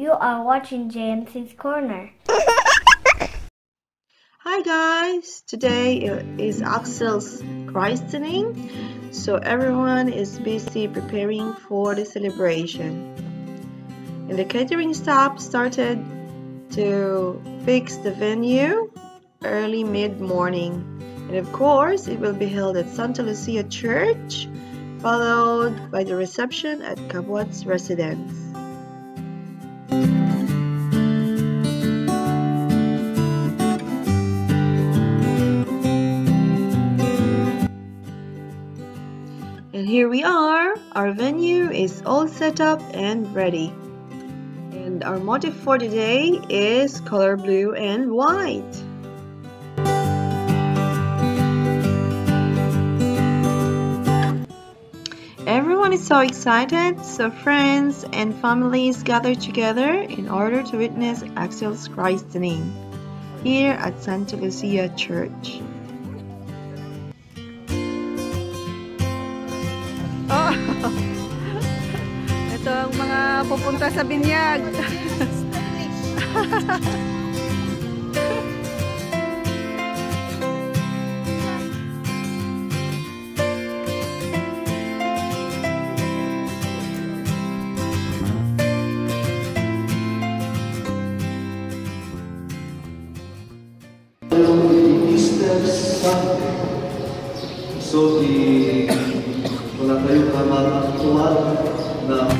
You are watching J&C's Corner. Hi guys, today is Axel's christening, so everyone is busy preparing for the celebration. And the catering staff started to fix the venue early mid-morning. And of course, it will be held at Santa Lucia Church, followed by the reception at Cabot's residence. And here we are, our venue is all set up and ready. And our motif for today is color blue and white. Everyone is so excited, so friends and families gather together in order to witness Axel's christening here at Santa Lucia Church. Oh, ito ang mga pupunta sa binyag. So wala tayong matutuwal na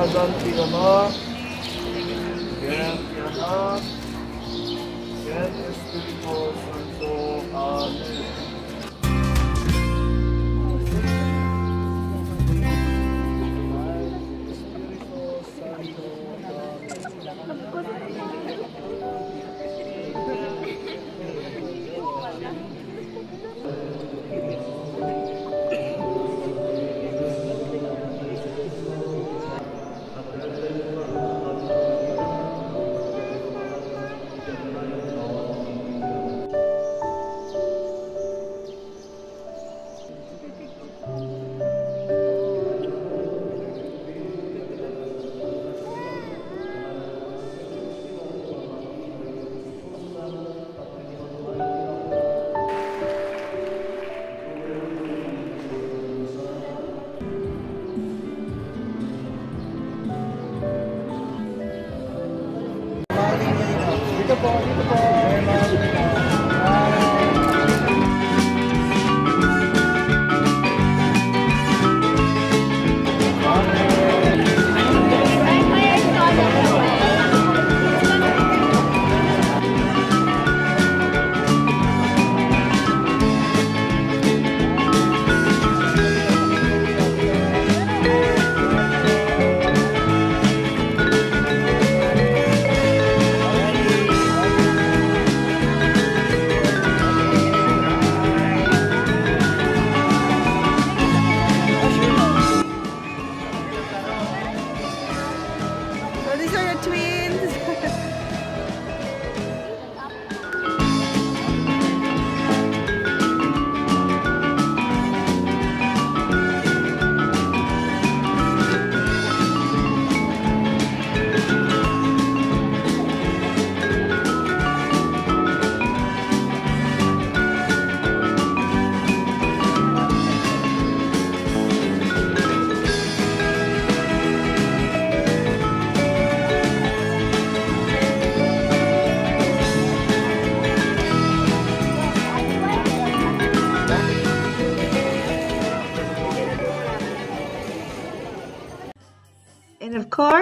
Kazanti Lama,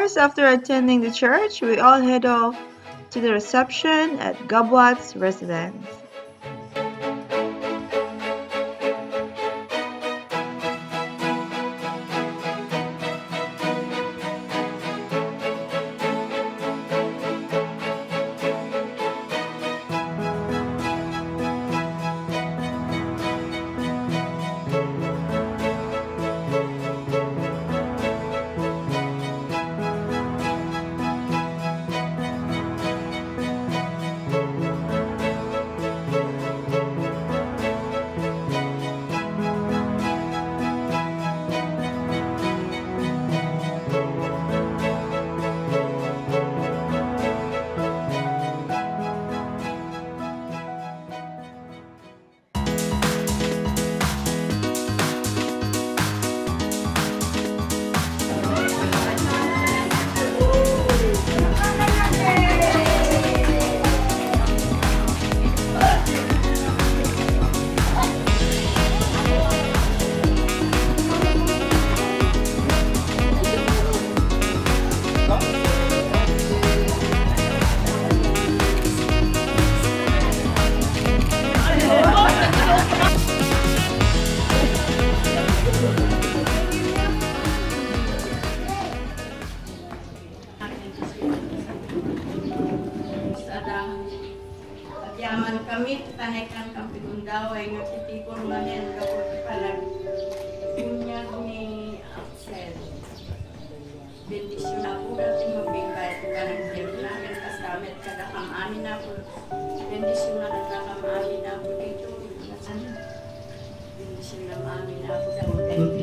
course, after attending the church, we all head off to the reception at Gobwat's residence.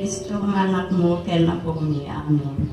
Kristo anak mo, kailan po niya, amin.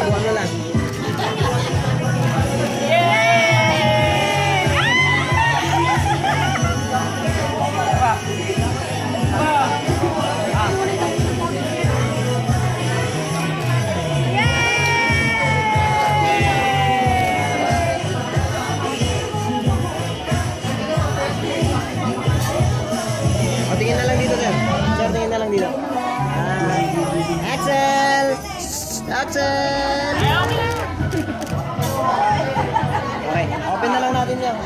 Buwan na lang. Axel! Okay, open na lang natin yan.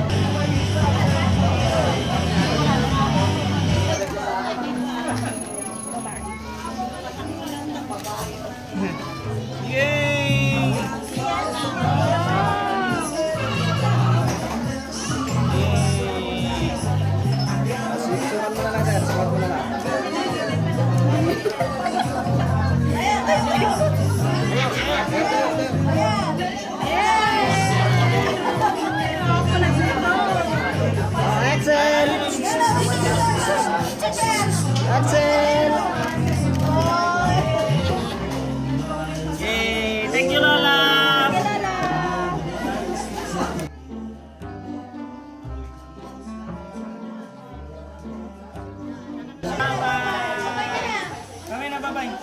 Axel! Yay! Thank you, Lola! Bye-bye! Kami na, bye-bye! Bye-bye!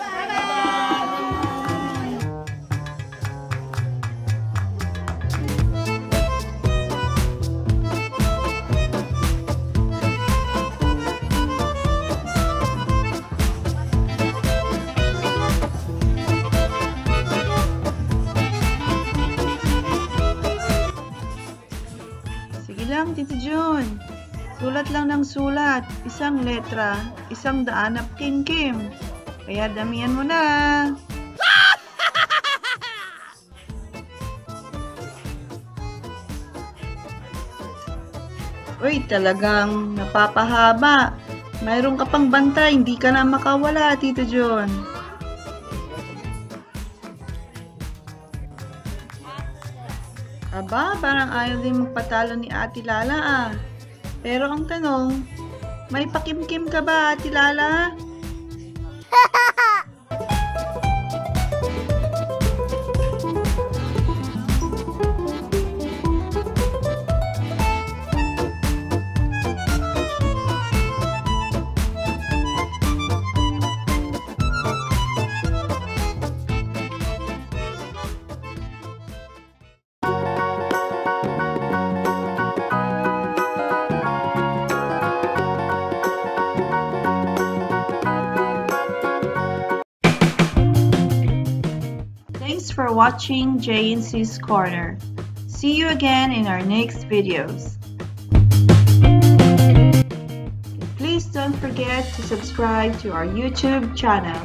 Tito June, sulat lang ng sulat, isang letra, 100 na kim-kim, kaya damihan mo na. Uy, talagang napapahaba. Mayroon ka pang banta, hindi ka na makawala, Tito June. Aba, parang ayaw din magpatalo ni Ate Lala ah. Pero ang tanong, may pakimkim ka ba, Ate Lala? Thanks for watching J&C's Corner. See you again in our next videos. And please don't forget to subscribe to our YouTube channel.